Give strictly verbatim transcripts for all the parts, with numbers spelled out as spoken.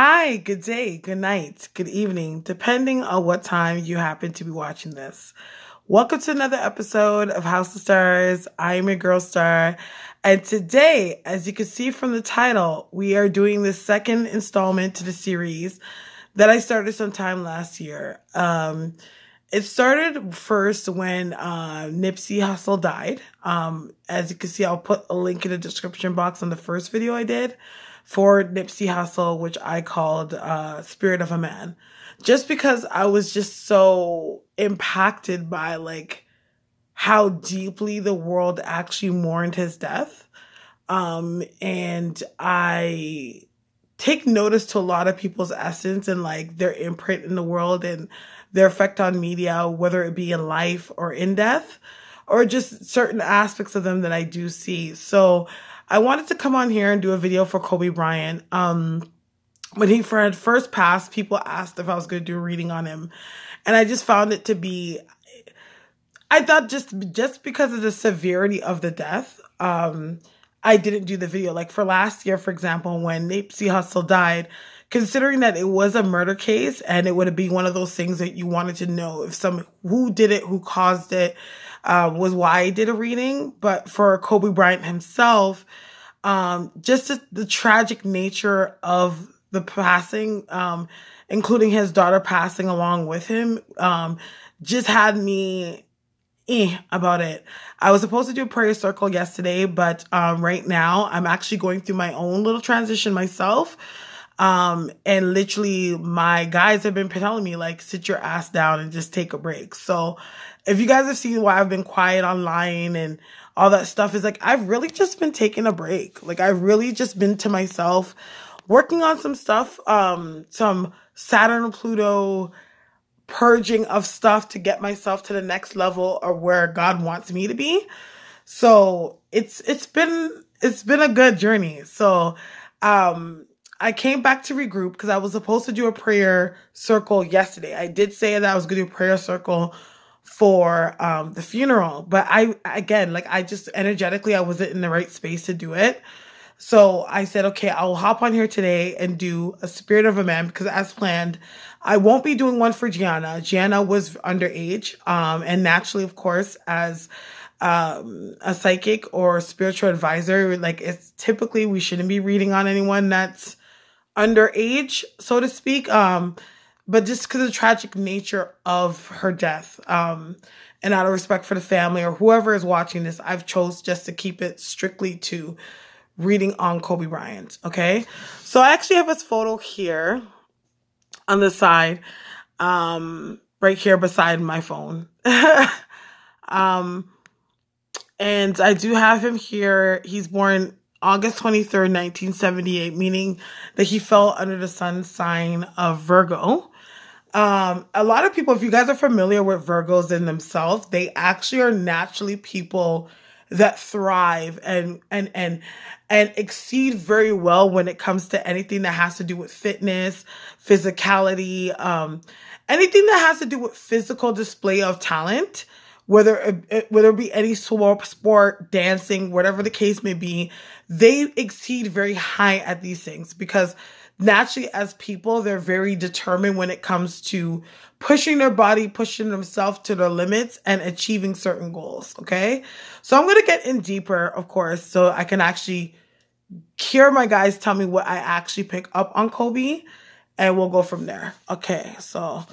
Hi, good day, good night, good evening, depending on what time you happen to be watching this. Welcome to another episode of House of Stars. I am your girl Star. And today, as you can see from the title, we are doing the second installment to the series that I started sometime last year. Um, it started first when uh, Nipsey Hussle died. Um, as you can see, I'll put a link in the description box on the first video I did for Nipsey Hussle, which I called uh, Spirit of a Man. Just because I was just so impacted by like how deeply the world actually mourned his death. Um, and I take notice to a lot of people's essence and like their imprint in the world and their effect on media, whether it be in life or in death, or just certain aspects of them that I do see. So I wanted to come on here and do a video for Kobe Bryant. Um, when he first passed, people asked if I was going to do a reading on him. And I just found it to be, I thought just, just because of the severity of the death, um, I didn't do the video. Like for last year, for example, when Nipsey Hussle died, considering that it was a murder case and it would be one of those things that you wanted to know if some, who did it, who caused it, uh, was why I did a reading. But for Kobe Bryant himself, um, just the, the tragic nature of the passing, um, including his daughter passing along with him, um, just had me eh about it. I was supposed to do a prayer circle yesterday, but um, right now I'm actually going through my own little transition myself. Um, and literally my guys have been telling me like, sit your ass down and just take a break. So if you guys have seen why I've been quiet online and all that stuff, is like, I've really just been taking a break. Like I've really just been to myself, working on some stuff, um, some Saturn and Pluto purging of stuff to get myself to the next level or where God wants me to be. So it's, it's been, it's been a good journey. So, um, I came back to regroup because I was supposed to do a prayer circle yesterday. I did say that I was going to do a prayer circle for, um, the funeral, but I, again, like I just energetically, I wasn't in the right space to do it. So I said, okay, I'll hop on here today and do a Spirit of a Man because as planned, I won't be doing one for Gianna. Gianna was underage. Um, and naturally, of course, as, um, a psychic or spiritual advisor, like it's typically, we shouldn't be reading on anyone that's underage, so to speak. Um, but just because of the tragic nature of her death, um, and out of respect for the family or whoever is watching this, I've chose just to keep it strictly to reading on Kobe Bryant. Okay. So I actually have his photo here on the side, um, right here beside my phone. um, and I do have him here. He's born August twenty-third, nineteen seventy-eight, meaning that he fell under the sun sign of Virgo. Um, a lot of people, if you guys are familiar with Virgos in themselves, they actually are naturally people that thrive and, and, and, and exceed very well when it comes to anything that has to do with fitness, physicality, um, anything that has to do with physical display of talent. Whether it, whether it be any sport, dancing, whatever the case may be, they exceed very high at these things because naturally as people, they're very determined when it comes to pushing their body, pushing themselves to their limits and achieving certain goals, okay? So I'm going to get in deeper, of course, so I can actually hear my guys tell me what I actually pick up on Kobe and we'll go from there. Okay, so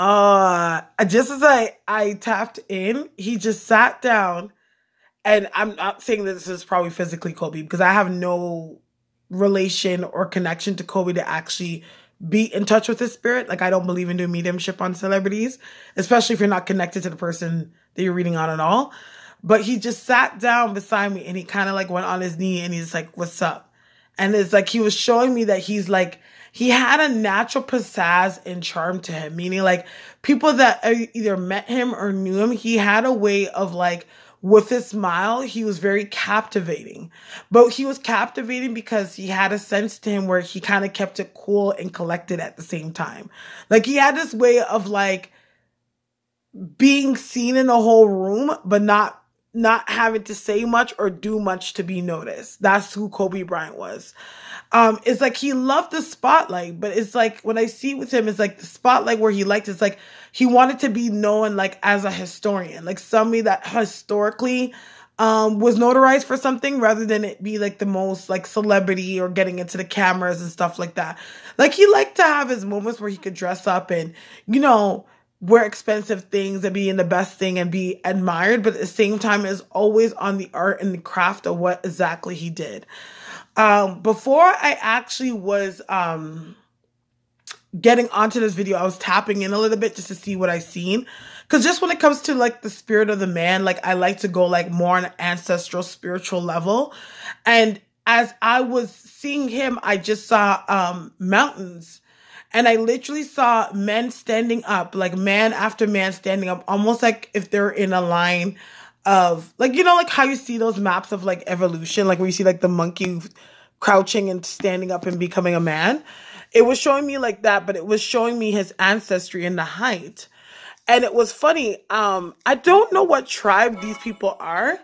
Uh, just as I, I tapped in, he just sat down and I'm not saying that this is probably physically Kobe because I have no relation or connection to Kobe to actually be in touch with his spirit. Like I don't believe in doing mediumship on celebrities, especially if you're not connected to the person that you're reading on at all. But he just sat down beside me and he kind of like went on his knee and he's like, what's up? And it's like, he was showing me that he's like, he had a natural pizzazz and charm to him, meaning like people that either met him or knew him, he had a way of like with his smile, he was very captivating. But he was captivating because he had a sense to him where he kind of kept it cool and collected at the same time. Like, he had this way of, like, being seen in the whole room, but not not having to say much or do much to be noticed. That's who Kobe Bryant was. Um, it's like he loved the spotlight, but it's like what I see with him is like the spotlight where he liked, it's like he wanted to be known like as a historian, like somebody that historically um, was notarized for something rather than it be like the most like celebrity or getting into the cameras and stuff like that. Like he liked to have his moments where he could dress up and, you know, wear expensive things and be in the best thing and be admired, but at the same time is always on the art and the craft of what exactly he did. Um, before I actually was um, getting onto this video, I was tapping in a little bit just to see what I seen. Because just when it comes to like the spirit of the man, like I like to go like more on an ancestral spiritual level. And as I was seeing him, I just saw um, mountains. And I literally saw men standing up, like man after man standing up, almost like if they're in a line of, like, you know, like how you see those maps of like evolution, like where you see like the monkey crouching and standing up and becoming a man. It was showing me like that, but it was showing me his ancestry and the height. And it was funny. Um, I don't know what tribe these people are,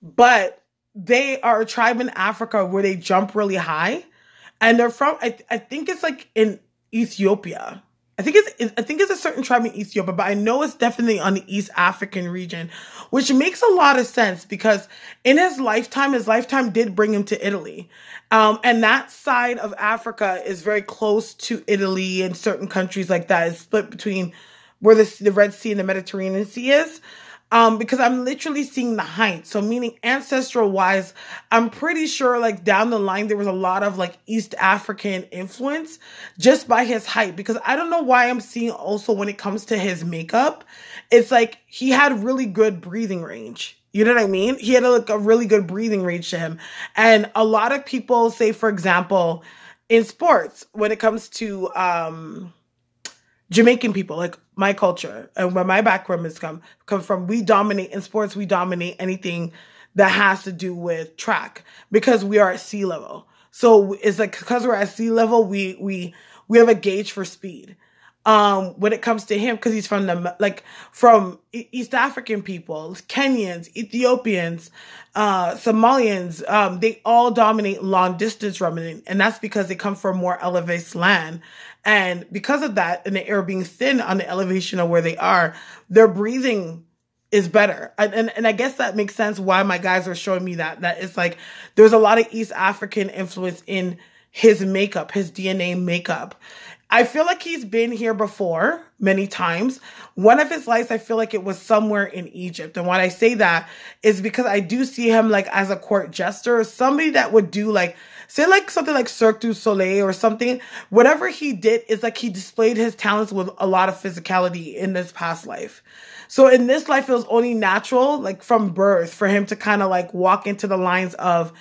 but they are a tribe in Africa where they jump really high. And they're from, I, th I think it's like in Ethiopia. I think it's I think it's a certain tribe in Ethiopia, but I know it's definitely on the East African region, which makes a lot of sense because in his lifetime, his lifetime did bring him to Italy. Um, and that side of Africa is very close to Italy and certain countries like that. It's split between where the, the Red Sea and the Mediterranean Sea is. Um, because I'm literally seeing the height. So meaning ancestral wise, I'm pretty sure like down the line, there was a lot of like East African influence just by his height. Because I don't know why I'm seeing also when it comes to his makeup, it's like he had really good breathing range. You know what I mean? He had a, like a really good breathing range to him. And a lot of people say, for example, in sports, when it comes to, um, Jamaican people, like my culture and where my background has come, come from, we dominate in sports, we dominate anything that has to do with track because we are at sea level. So it's like, because we're at sea level, we, we, we have a gauge for speed. Um, when it comes to him, because he's from the, like from East African people, Kenyans, Ethiopians, uh, Somalians, um, they all dominate long distance running. And that's because they come from more elevated land. And because of that, and the air being thin on the elevation of where they are, their breathing is better. And, and, and I guess that makes sense why my guys are showing me that, that it's like, there's a lot of East African influence in his makeup, his D N A makeup. I feel like he's been here before many times. One of his lives, I feel like it was somewhere in Egypt. And when I say that is because I do see him like as a court jester or somebody that would do like, say like something like Cirque du Soleil or something. Whatever he did is like he displayed his talents with a lot of physicality in this past life. So in this life, it was only natural, like from birth, for him to kind of like walk into the lines of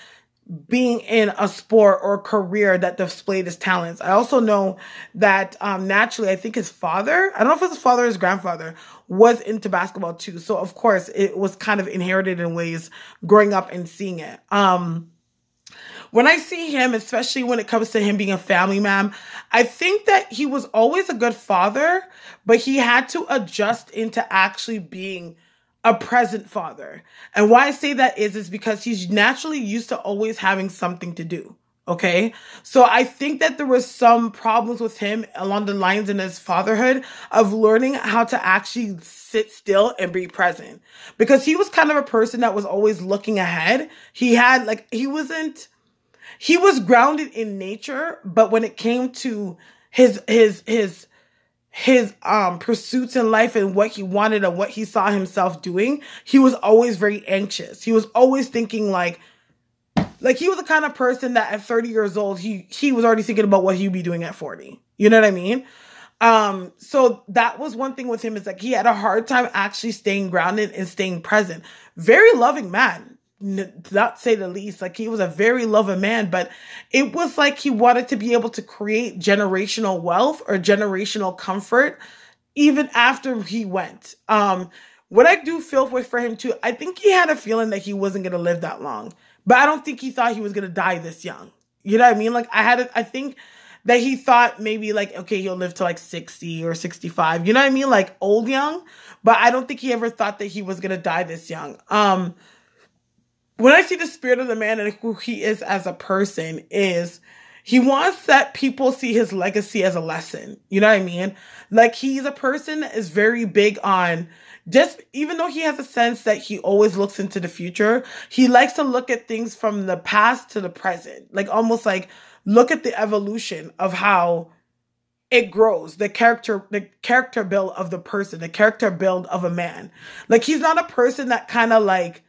being in a sport or career that displayed his talents. I also know that um, naturally, I think his father, I don't know if it's his father or his grandfather, was into basketball too. So of course, it was kind of inherited in ways growing up and seeing it. Um, when I see him, especially when it comes to him being a family man, I think that he was always a good father, but he had to adjust into actually being a present father. And why I say that is, is because he's naturally used to always having something to do. Okay. So I think that there was some problems with him along the lines in his fatherhood of learning how to actually sit still and be present, because he was kind of a person that was always looking ahead. He had like, he wasn't, he was grounded in nature, but when it came to his, his, his, his um pursuits in life and what he wanted and what he saw himself doing, he was always very anxious. He was always thinking like, like he was the kind of person that at thirty years old, he, he was already thinking about what he'd be doing at forty. You know what I mean? Um, so that was one thing with him, is like he had a hard time actually staying grounded and staying present. Very loving man, not say the least. Like he was a very loving man, but it was like he wanted to be able to create generational wealth or generational comfort even after he went. Um, What I do feel for, for him, too, I think he had a feeling that he wasn't going to live that long. But I don't think he thought he was going to die this young. You know what I mean? Like, I had, a, I think that he thought maybe, like, okay, he'll live to, like, sixty or sixty-five. You know what I mean? Like, old young. But I don't think he ever thought that he was going to die this young. Um, when I see the spirit of the man and who he is as a person is... he wants that people see his legacy as a lesson. You know what I mean? Like, he's a person that is very big on just, even though he has a sense that he always looks into the future, he likes to look at things from the past to the present. Like, almost like, look at the evolution of how it grows, the character, the character build of the person, the character build of a man. Like, he's not a person that kind of like,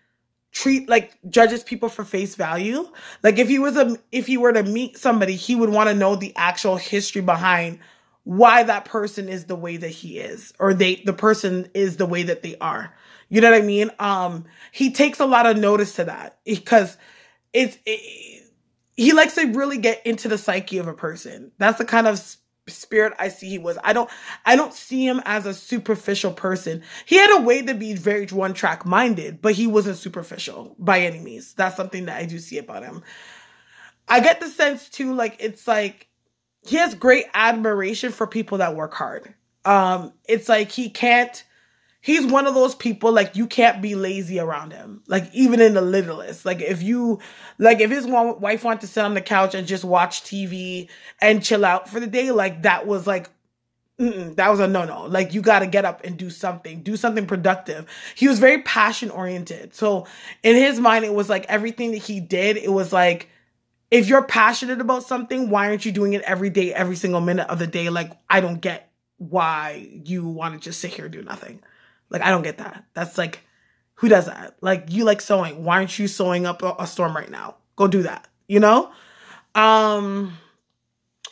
treat like judges people for face value. Like, if he was a if he were to meet somebody, he would want to know the actual history behind why that person is the way that he is, or they the person is the way that they are. You know what I mean? Um, he takes a lot of notice to that because it's it, he likes to really get into the psyche of a person. That's the kind of spirit I see he was. I don't I don't see him as a superficial person. He had a way to be very one-track minded, but he wasn't superficial by any means. That's something that I do see about him. I get the sense too, like, it's like he has great admiration for people that work hard. Um, it's like he can't he's one of those people, like, you can't be lazy around him. Like, even in the littlest. Like, if you, like, if his wife wanted to sit on the couch and just watch T V and chill out for the day, like, that was, like, mm-mm, that was a no-no. Like, you got to get up and do something. Do something productive. He was very passion-oriented. So, in his mind, it was, like, everything that he did, it was, like, if you're passionate about something, why aren't you doing it every day, every single minute of the day? Like, I don't get why you want to just sit here and do nothing. Like, I don't get that. That's like, who does that? Like, you like sewing. Why aren't you sewing up a, a storm right now? Go do that, you know? Um,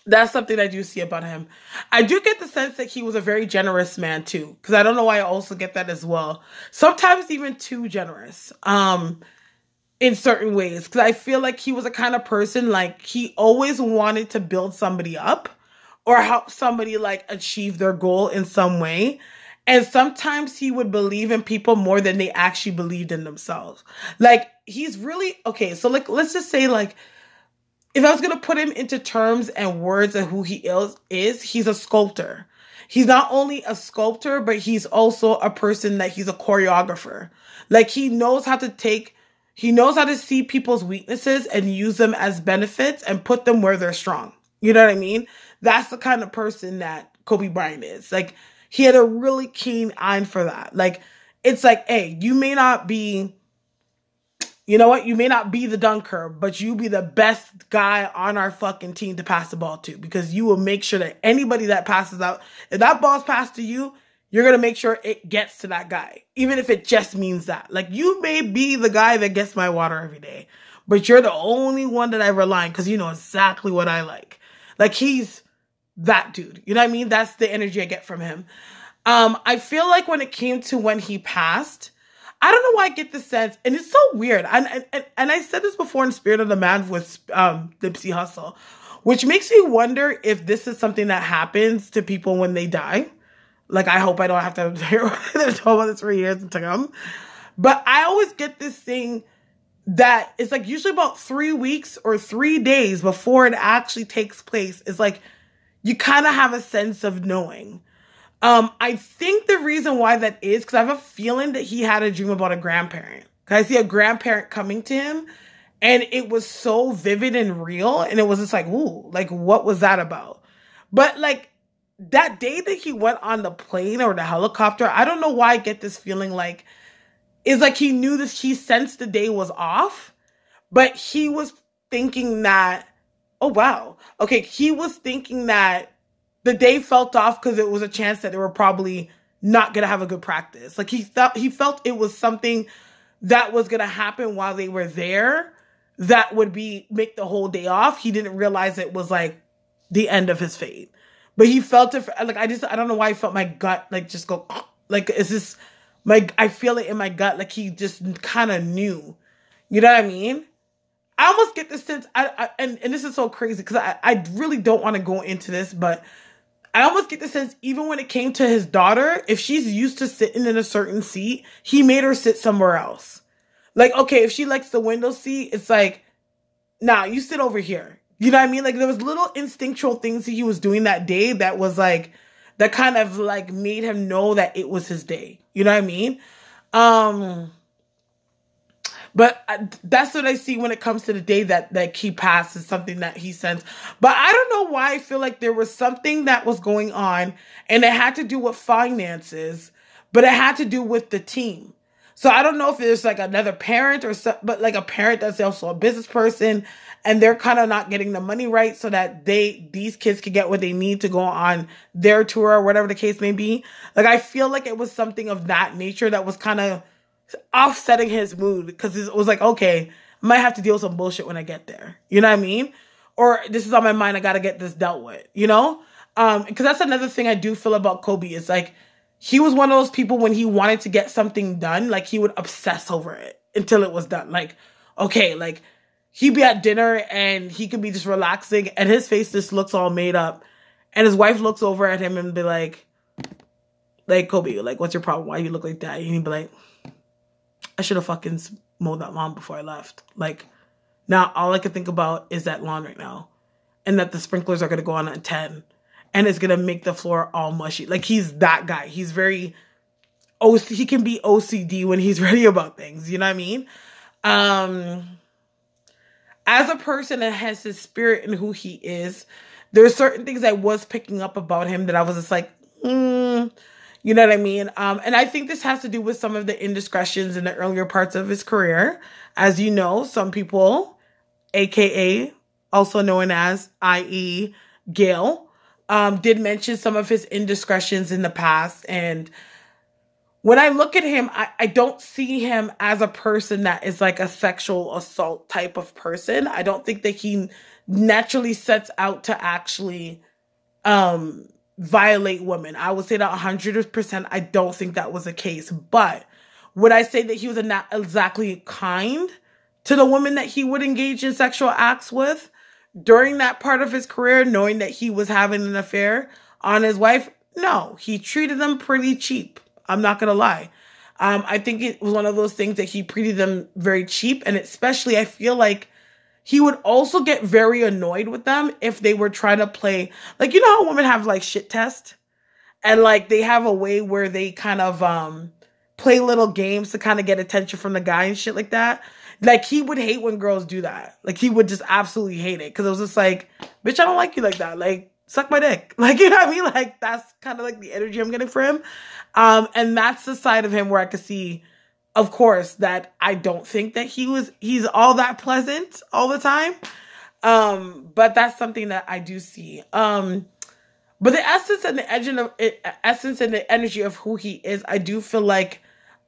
that's something I do see about him. I do get the sense that he was a very generous man too, because I don't know why I also get that as well. Sometimes even too generous um, in certain ways, because I feel like he was a kind of person, like, he always wanted to build somebody up or help somebody, like, achieve their goal in some way. And sometimes he would believe in people more than they actually believed in themselves. Like, he's really, okay, so, like, let's just say, like, if I was going to put him into terms and words of who he is, he's a sculptor. He's not only a sculptor, but he's also a person that he's a choreographer. Like, he knows how to take, he knows how to see people's weaknesses and use them as benefits and put them where they're strong. You know what I mean? That's the kind of person that Kobe Bryant is. Like, he had a really keen eye for that. Like, it's like, hey, you may not be, you know what? You may not be the dunker, but you be the best guy on our fucking team to pass the ball to, because you will make sure that anybody that passes out, if that ball's passed to you, you're going to make sure it gets to that guy, even if it just means that. Like, you may be the guy that gets my water every day, but you're the only one that I rely on because you know exactly what I like. Like, he's that dude. You know what I mean? That's the energy I get from him. Um, I feel like when it came to when he passed, I don't know why I get the sense, and it's so weird. And, and, and I said this before in Spirit of the Man with um, Nipsey Hussle, which makes me wonder if this is something that happens to people when they die. Like, I hope I don't have to hear about this for years to come. But I always get this thing that it's like usually about three weeks or three days before it actually takes place. It's like, you kind of have a sense of knowing. Um, I think the reason why that is because I have a feeling that he had a dream about a grandparent. Because I see a grandparent coming to him and it was so vivid and real. And it was just like, ooh, like, what was that about? But like that day that he went on the plane or the helicopter, I don't know why I get this feeling like, it's like he knew this, he sensed the day was off, but he was thinking that, oh, wow. Okay, he was thinking that the day felt off because it was a chance that they were probably not going to have a good practice. Like, he thought, he felt it was something that was going to happen while they were there that would be make the whole day off. He didn't realize it was, like, the end of his fate. But he felt it. For, like, I just, I don't know why I felt my gut, like, just go, like, is this, my, I feel it in my gut. Like, he just kind of knew. You know what I mean? I almost get the sense, I, I, and, and this is so crazy because I, I really don't want to go into this, but I almost get the sense, even when it came to his daughter, if she's used to sitting in a certain seat, he made her sit somewhere else. Like, okay, if she likes the window seat, it's like, nah, you sit over here. You know what I mean? Like, there was little instinctual things that he was doing that day that was like, that kind of like made him know that it was his day. You know what I mean? Um, but I, that's what I see when it comes to the day that, that he passed, is something that he sends. But I don't know why I feel like there was something that was going on, and it had to do with finances, but it had to do with the team. So I don't know if there's like another parent or so, but like a parent that's also a business person, and they're kind of not getting the money right so that they, these kids could get what they need to go on their tour or whatever the case may be. Like, I feel like it was something of that nature that was kind of offsetting his mood, because it was like, okay, I might have to deal with some bullshit when I get there. You know what I mean? Or this is on my mind. I got to get this dealt with, you know? Um, because that's another thing I do feel about Kobe. It's like, he was one of those people, when he wanted to get something done, like, he would obsess over it until it was done. Like, okay, like, he'd be at dinner and he could be just relaxing and his face just looks all made up. And his wife looks over at him and be like, like, Kobe, like, what's your problem? Why you look like that? And he'd be like, I should have fucking mowed that lawn before I left. Like, now all I can think about is that lawn right now, and that the sprinklers are going to go on at ten. And it's going to make the floor all mushy. Like, he's that guy. He's very O C. He can be O C D when he's ready about things. You know what I mean? Um, as a person that has his spirit and who he is, there's certain things I was picking up about him that I was just like, mm, you know what I mean? Um, and I think this has to do with some of the indiscretions in the earlier parts of his career. As you know, some people, A K A also known as I E Gail, Um, did mention some of his indiscretions in the past. And when I look at him, I, I don't see him as a person that is like a sexual assault type of person. I don't think that he naturally sets out to actually um, violate women. I would say that one hundred percent. I don't think that was the case. But would I say that he was not exactly kind to the women that he would engage in sexual acts with during that part of his career, knowing that he was having an affair on his wife? No, he treated them pretty cheap. I'm not going to lie. Um, I think it was one of those things that he treated them very cheap. And especially, I feel like he would also get very annoyed with them if they were trying to play. Like, you know how women have like shit test? And like, they have a way where they kind of um, play little games to kind of get attention from the guy and shit like that. Like, he would hate when girls do that. Like, he would just absolutely hate it. Because it was just like, bitch, I don't like you like that. Like, suck my dick. Like, you know what I mean? Like, that's kind of like the energy I'm getting from him. Um, and that's the side of him where I could see, of course, that I don't think that he was, he's all that pleasant all the time. Um, but that's something that I do see. Um, but the essence and the engine of, essence and the energy of who he is, I do feel like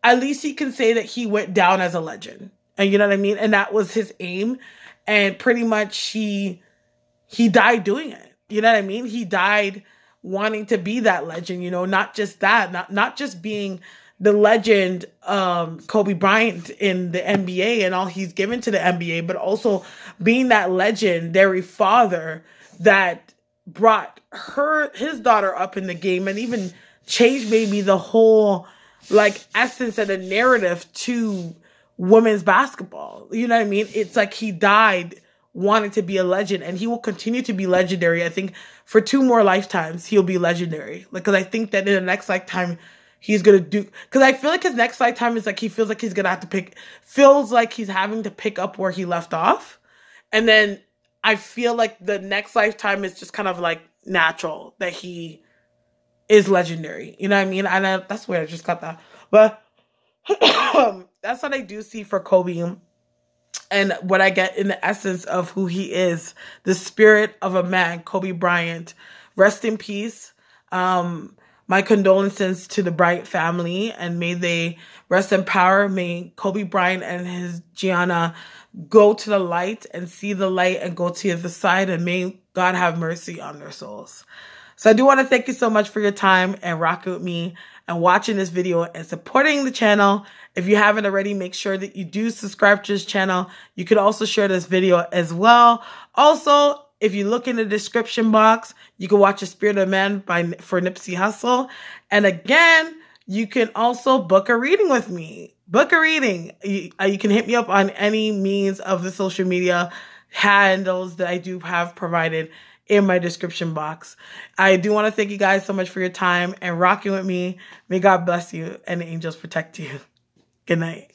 at least he can say that he went down as a legend. And you know what I mean? And that was his aim. And pretty much he, he died doing it. You know what I mean? He died wanting to be that legend, you know, not just that, not, not just being the legend, um, Kobe Bryant in the N B A and all he's given to the N B A, but also being that legendary father that brought her, his daughter up in the game, and even changed maybe the whole like essence of the narrative to women's basketball. You know what I mean? It's like he died wanting to be a legend, and he will continue to be legendary. I think for two more lifetimes, he'll be legendary. Like, cause I think that in the next lifetime, he's going to do, cause I feel like his next lifetime is like, he feels like he's going to have to pick, feels like he's having to pick up where he left off. And then I feel like the next lifetime is just kind of like natural that he is legendary. You know what I mean? And I, that's where I just got that. But that's what I do see for Kobe, and what I get in the essence of who he is, the spirit of a man, Kobe Bryant. Rest in peace. Um, my condolences to the Bryant family, and may they rest in power. May Kobe Bryant and his Gianna go to the light and see the light and go to the other side, and may God have mercy on their souls. So I do want to thank you so much for your time and rocking with me and watching this video and supporting the channel. If you haven't already, make sure that you do subscribe to this channel. You could also share this video as well. Also, If you look in the description box, you can watch The Spirit of Man by for Nipsey Hussle. And again, you can also book a reading with me. Book a reading. You, you can hit me up on any means of the social media handles that I do have provided in my description box. I do want to thank you guys so much for your time and rocking with me. May God bless you and the angels protect you. Good night.